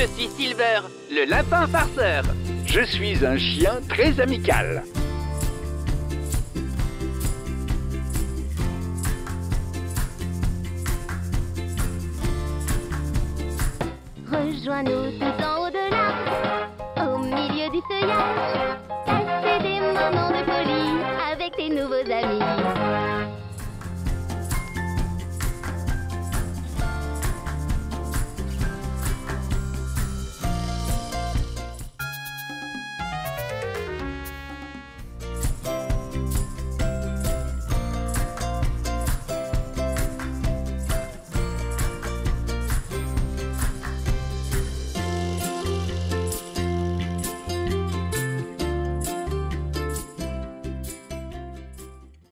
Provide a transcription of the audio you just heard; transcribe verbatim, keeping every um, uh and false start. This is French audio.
Je suis Silver, le lapin farceur. Je suis un chien très amical. Rejoins-nous tout en